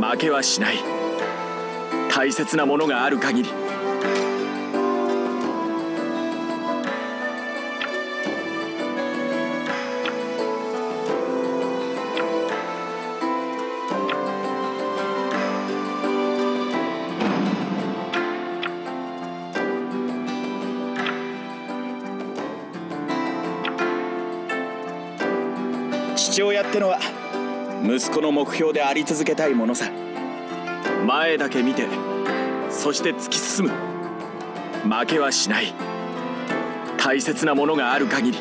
負けはしない。大切なものがある限り。父親ってのは息子の目標であり続けたいものさ。前だけ見て、そして突き進む。負けはしない。大切なものがある限り。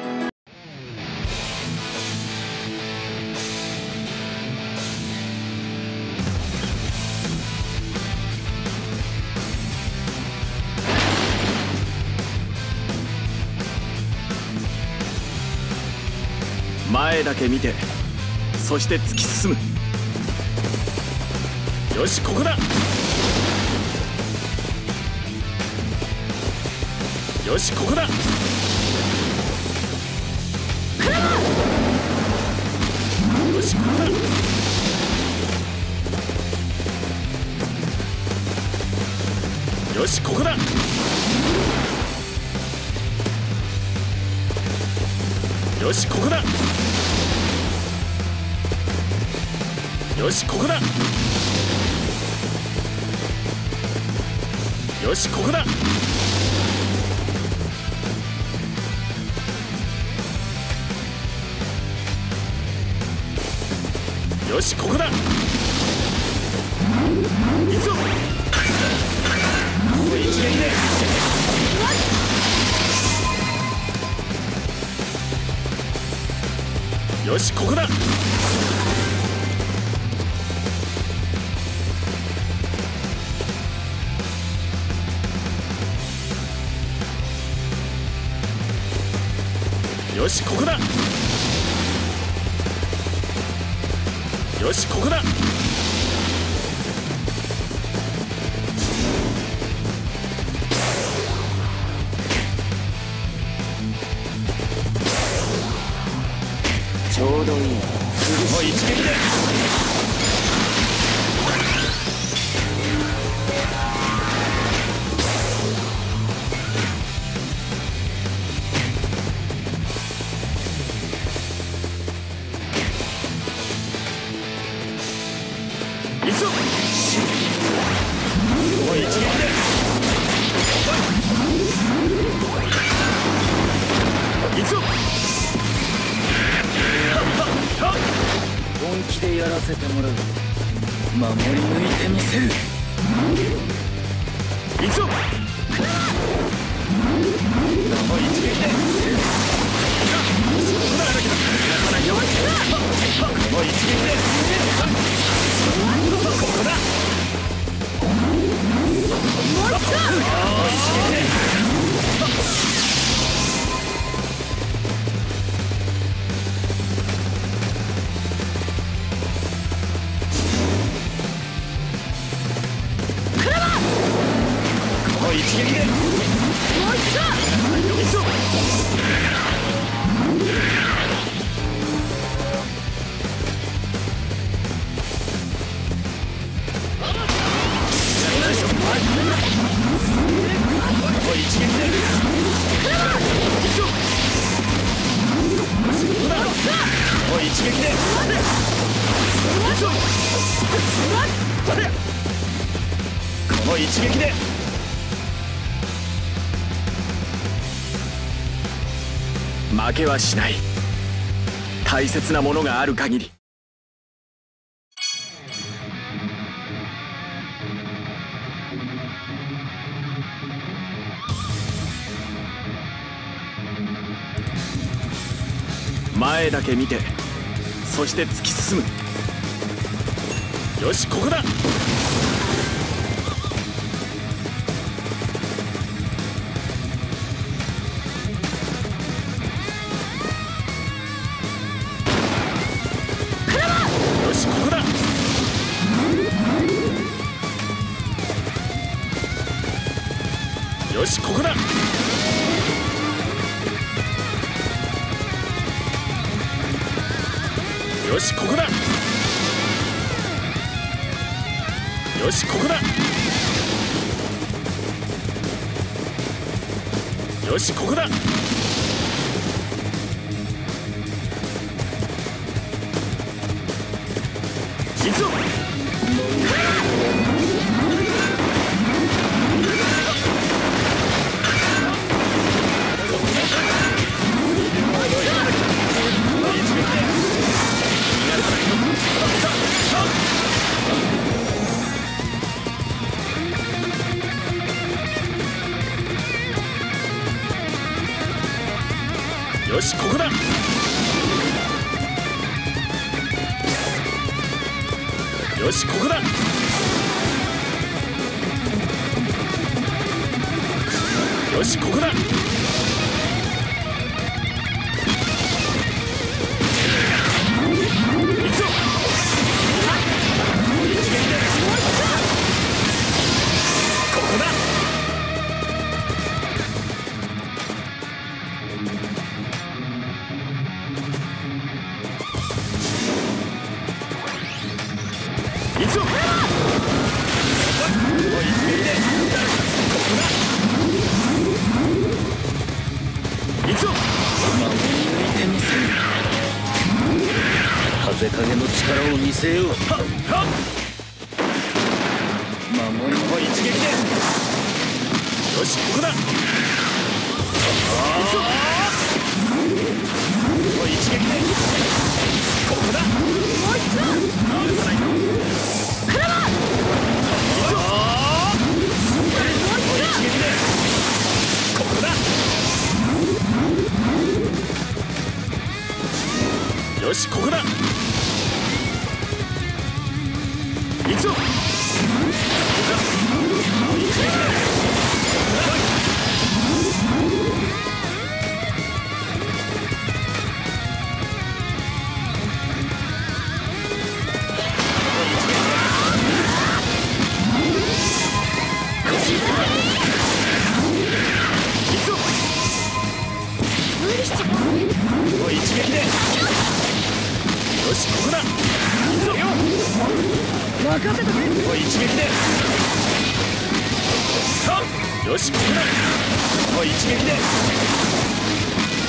前だけ見て、そして突き進む。よし、ここだ。よし、ここだ。よし、ここだ。よし、ここだ。よし、ここだ。よし、ここだ。よし、ここだ。よし、ここだ。いくぞ。これ一撃で。よし、ここだ。よし、ここだ。よし、ここだ。ちょうどいい。すごい一撃だ。負けはしない。大切なものがある限り。前だけ見て、そして突き進む。よし、ここだ。よし、ここだ。よし、ここだ。よし、ここだ。よし、ここだ。行くぞ。よし、ここだ。よし、ここだ。よし、ここだ。風影の力を見せよう。はっはっ、守りの一撃で。よし、ここだ。一撃で。ここだ。もう一度。よし、ここだ。行くぞ。もう一撃で。よし、ここだ。行くぞ。任せてくれ。もう一撃で。よし、ここだ。もう一撃で。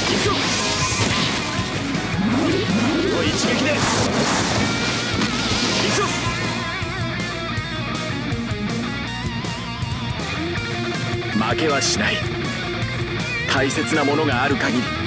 行くぞ。もう一撃で。行くぞ。負けはしない。大切なものがある限り。